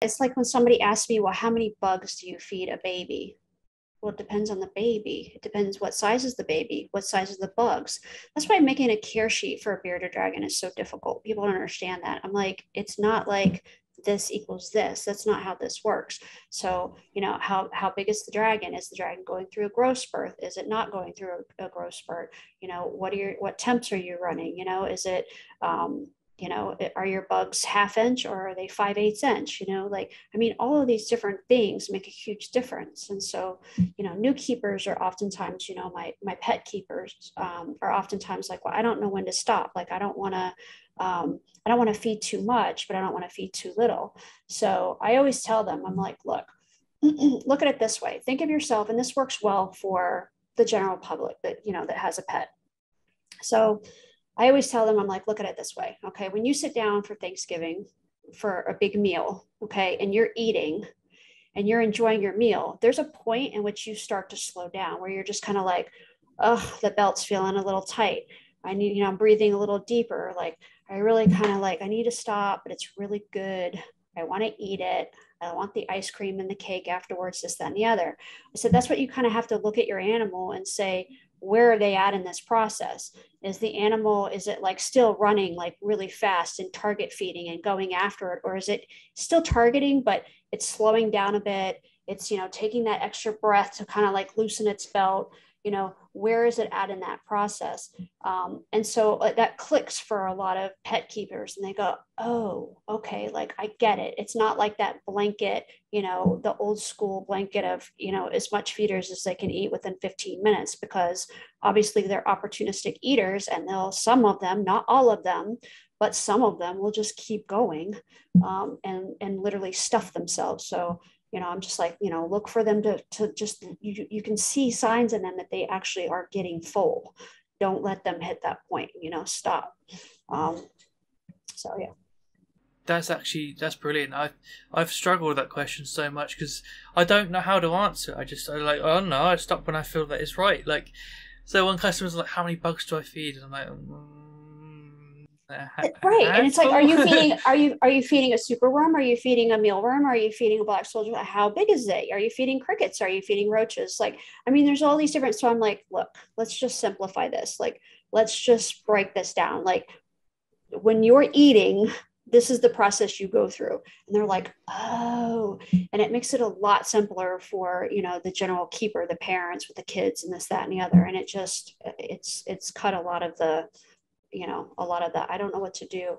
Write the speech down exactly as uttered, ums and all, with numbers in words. It's like when somebody asks me, well, how many bugs do you feed a baby? Well, it depends on the baby. It depends what size is the baby, what size is the bugs. That's why making a care sheet for a bearded dragon is so difficult. People don't understand that. I'm like, it's not like this equals this. That's not how this works. So, you know, how, how big is the dragon? Is the dragon going through a growth spurt? Is it not going through a, a growth spurt? You know, what are your, what temps are you running? You know, is it, um, you know, are your bugs half inch or are they five eighths inch? You know, like, I mean, all of these different things make a huge difference. And so, you know, new keepers are oftentimes, you know, my, my pet keepers um, are oftentimes like, well, I don't know when to stop. Like, I don't want to, um, I don't want to feed too much, but I don't want to feed too little. So I always tell them, I'm like, look, look at it this way. Think of yourself, and this works well for the general public that, you know, that has a pet. So I always tell them, I'm like, look at it this way. Okay. When you sit down for Thanksgiving for a big meal, okay, and you're eating and you're enjoying your meal, there's a point in which you start to slow down where you're just kind of like, oh, the belt's feeling a little tight. I need, you know, I'm breathing a little deeper. Like, I really kind of like, I need to stop, but it's really good. I want to eat it. I want the ice cream and the cake afterwards, this, that, and the other. I said, that's what you kind of have to look at your animal and say, where are they at in this process? Is the animal, is it like still running like really fast and target feeding and going after it? Or is it still targeting, but it's slowing down a bit? It's, you know, taking that extra breath to kind of like loosen its belt. You know, where is it at in that process? Um, and so that clicks for a lot of pet keepers, and they go, oh, okay, like I get it. It's not like that blanket, you know, the old school blanket of, you know, as much feeders as they can eat within fifteen minutes, because obviously they're opportunistic eaters, and they'll, some of them, not all of them, but some of them will just keep going um, and, and literally stuff themselves. So, you know, I'm just like, you know, look for them to, to just, you, you can see signs in them that they actually are getting full. Don't let them hit that point, you know, stop. Um, so, yeah. That's actually, that's brilliant. I, I've struggled with that question so much because I don't know how to answer. I just, I like, I don't know. I stop when I feel that it's right. Like, so one customer's like, how many bugs do I feed? And I'm like, mm. Right, and it's like, are you feeding? Are you are you feeding a superworm? Are you feeding a mealworm? Are you feeding a black soldier? How big is it? Are you feeding crickets? Are you feeding roaches? Like, I mean, there's all these different. So I'm like, look, let's just simplify this. Like, let's just break this down. Like, when you're eating, this is the process you go through, and they're like, oh, and it makes it a lot simpler for, you know, the general keeper, the parents with the kids, and this, that, and the other, and it just it's it's cut a lot of the. You know, a lot of that, I don't know what to do.